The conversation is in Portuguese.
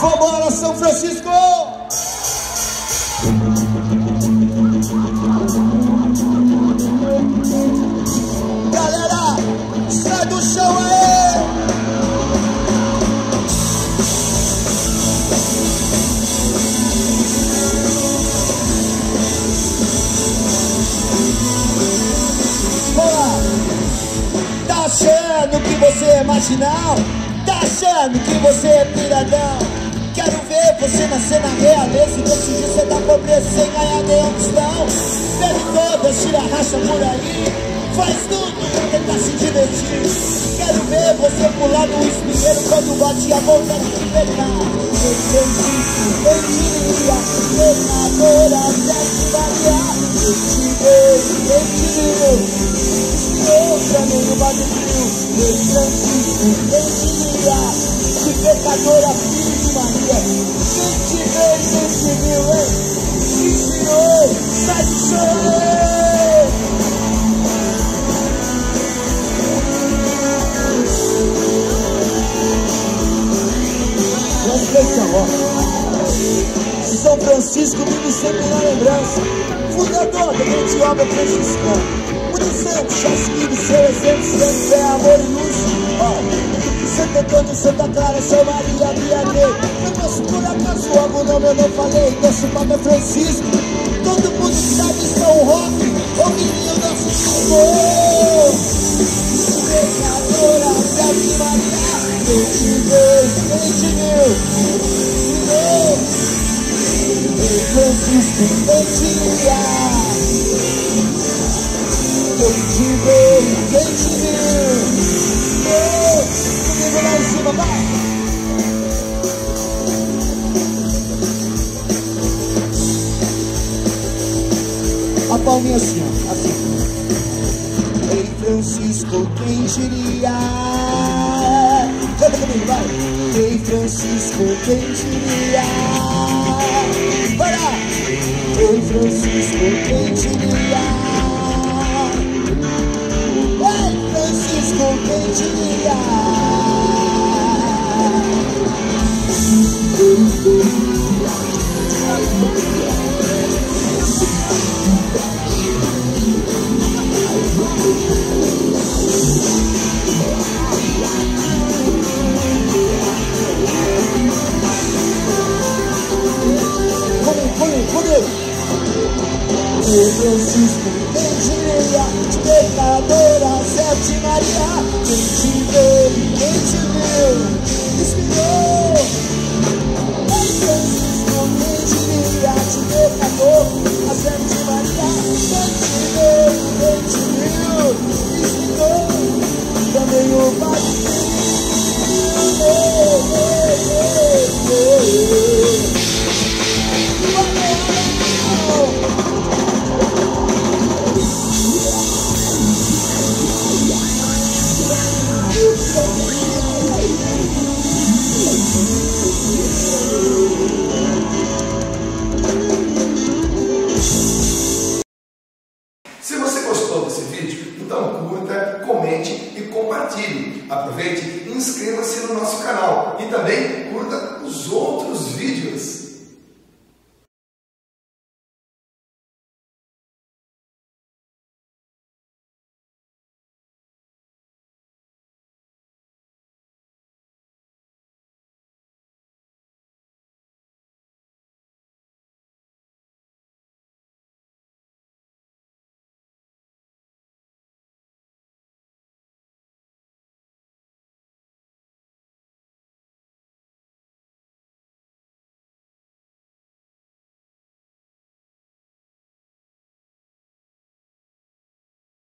Vambora, São Francisco! Galera, sai do chão aí! Olá! Tá achando que você é marginal? Tá achando que você é piradão? Quero ver você nascer na realeza e decidir ser da pobreza sem ganhar nenhum tostão. Pede todas, tira racha por aí, faz tudo pra tentar se divertir. Quero ver você pular no espinheiro quando bate a vontade de pegar. Eu entendi, eu diria, treinadora deve variar. Eu tirei, eu também no Brasil. Eu entendi, eu diria. Que pecadora, filho de Maria. Quem te veio, quem te viu, hein? Quem te viu, sai do chão. Presta atenção, ó. São Francisco vive sempre na lembrança. Fundador da grande obra franciscana. Por exemplo, já seguiu seu exemplo, sempre é amor e luz. Ó. Santo Antônio, Santa Clara, São Maria, Vianney. Eu trouxe por acaso algo, não, eu não falei. Nosso Papa é Francisco. Todo mundo sabe, São Roque. O menino nosso Senhor. Pecadora, Sete Maria. Eu Francisco, eu te vi. Lá em cima, vai! A palminha assim, ó, assim. Ei, Francisco, quem diria? Canta comigo, vai! Ei, Francisco, quem diria? Vai lá! Ei, Francisco, quem diria? Ei, Francisco, quem diria? Ei, Francisco, quem diria? Pecadora, Sete Maria. Quem te veio, quem te viu, inspirou. Ei, Francisco, quem diria? Pecadora, Sete Maria. Quem te veio, quem te viu, inspirou. Também o Padre. Se você gostou desse vídeo, então curta, comente e compartilhe. Aproveite e inscreva-se no nosso canal e também curta os outros vídeos.